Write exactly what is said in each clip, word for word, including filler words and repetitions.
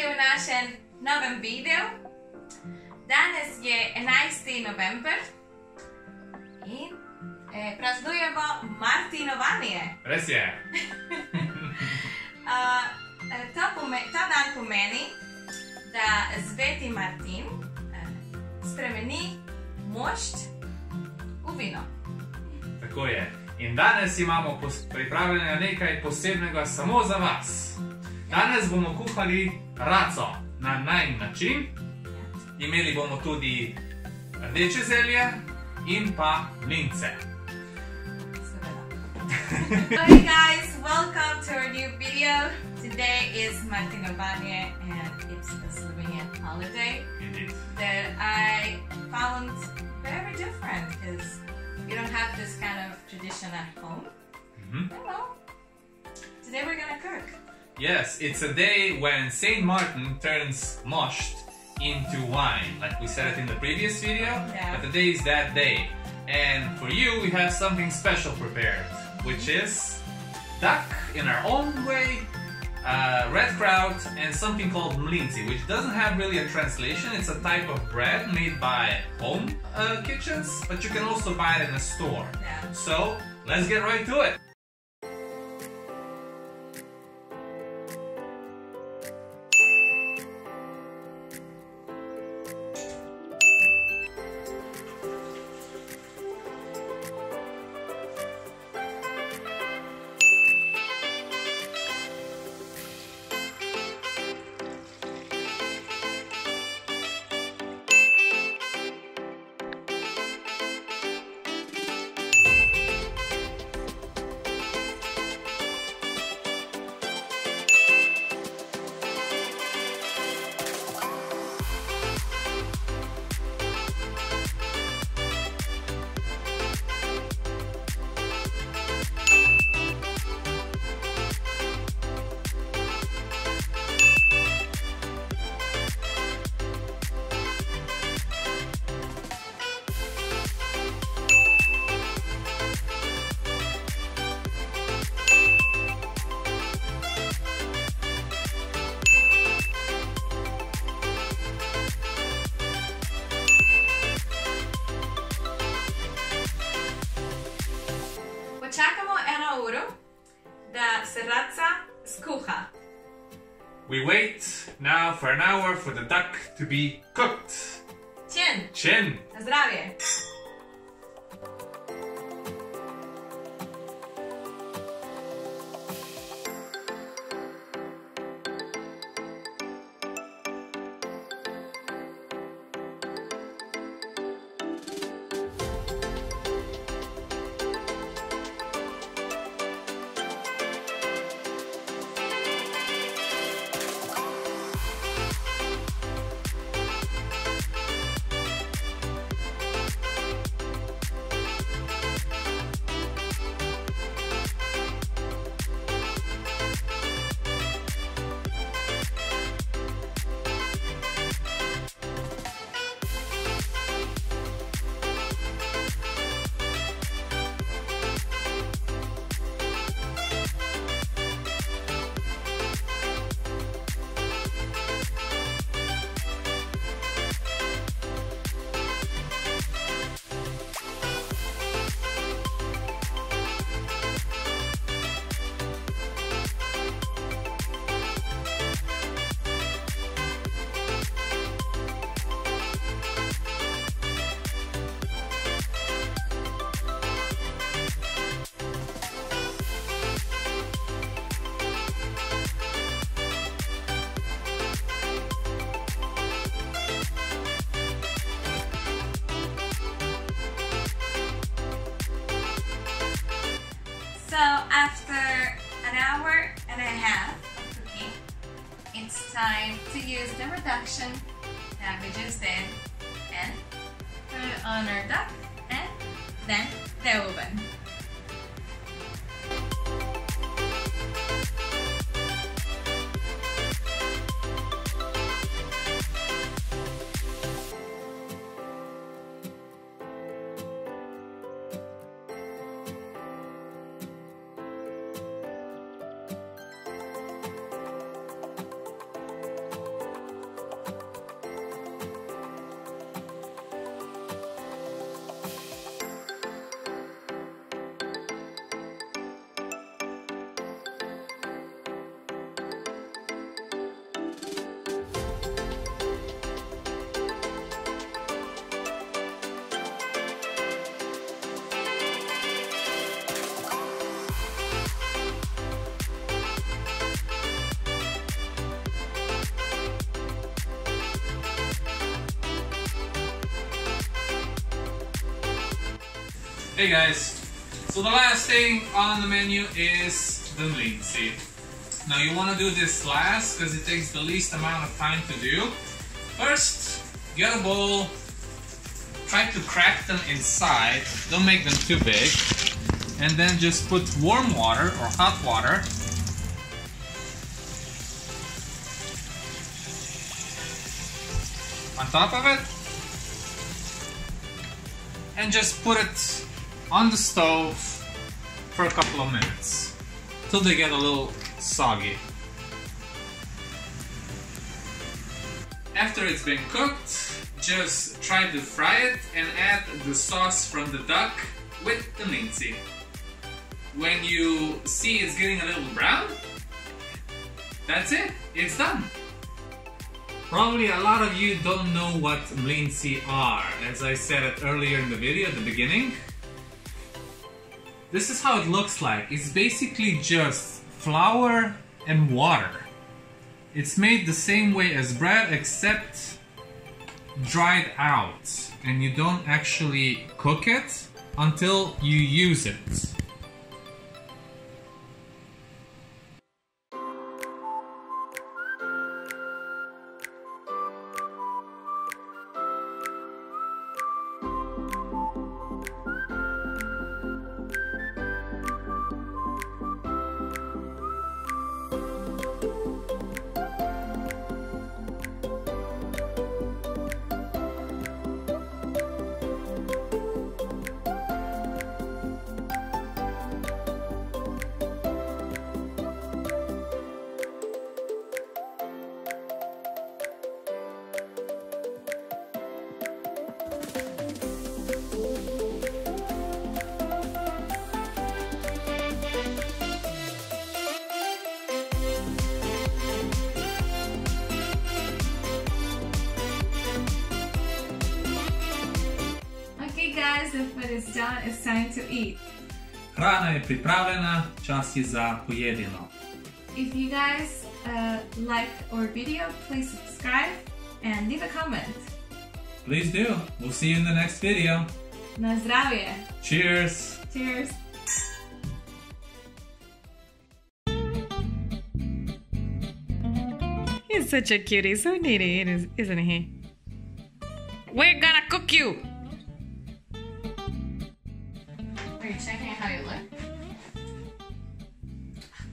dobrodošli u našem novem videu. Danas je jedanaesti novembar in e, praznujemo Martinovanje. Res je. A, to, pome, to dan pomeni, da Sveti Martin e, spremeni mošt u vino. Tako je. In danes imamo pripravljeno nekaj posebnega samo za vas. Danes bomo kuhali raco na najin način. Imeli bomo tudi rdeče zelje in pa mlince. Hey guys, welcome to our new video. Today is Martinovanje and it's a Slovenian holiday that I found very different because you don't have this kind of tradition at home. Mm-hmm. Oh well, today we're gonna cook. Yes, it's a day when Saint Martin turns mošt into wine, like we said it in the previous video, yeah. But today is that day. And for you, we have something special prepared, which is duck in our own way, uh, red kraut, and something called mlinci, which doesn't have really a translation. It's a type of bread made by home uh, kitchens, but you can also buy it in a store. Yeah. So, let's get right to it! We wait now for an hour for the duck to be cooked. Chin! Chin! Na zdravje! Time to use the reduction that we just did and put it on our duck and then the oven. Hey guys, so the last thing on the menu is the mlinci. Now you want to do this last because it takes the least amount of time to do. First, get a bowl, try to crack them inside, don't make them too big, and then just put warm water or hot water on top of it, and just put it on the stove for a couple of minutes till they get a little soggy. After it's been cooked, just try to fry it and add the sauce from the duck with the mlinci. When you see it's getting a little brown, that's it, it's done. Probably a lot of you don't know what mlinci are, as I said it earlier in the video at the beginning. This is how it looks like. It's basically just flour and water. It's made the same way as bread, except dried out, and you don't actually cook it until you use it. Guys, the food is done, it's time to eat. Hrana je pripravljena, čas je za pojedino. If you guys uh, like our video, please subscribe and leave a comment. Please do. We'll see you in the next video. Na zdravje. Cheers. Cheers. He's such a cutie, so needy, isn't he? We're gonna cook you. Check out how you look.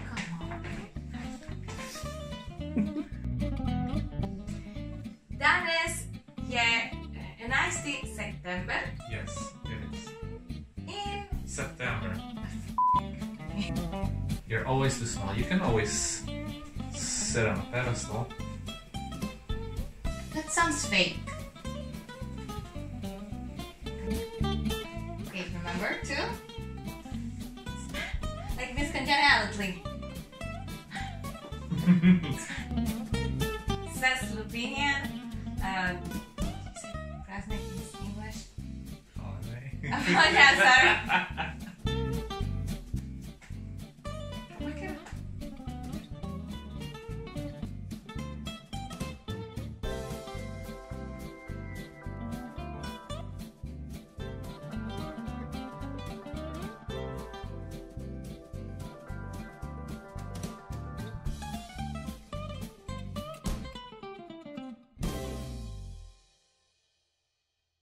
Come on. Danes je enajsti september. Yes, it is. In September. You're always too small. You can always sit on a pedestal. That sounds fake. Okay, remember too? Like this continually. It says Slovenian. Um, Perhaps making this English. Oh, no. Oh, yeah, sorry.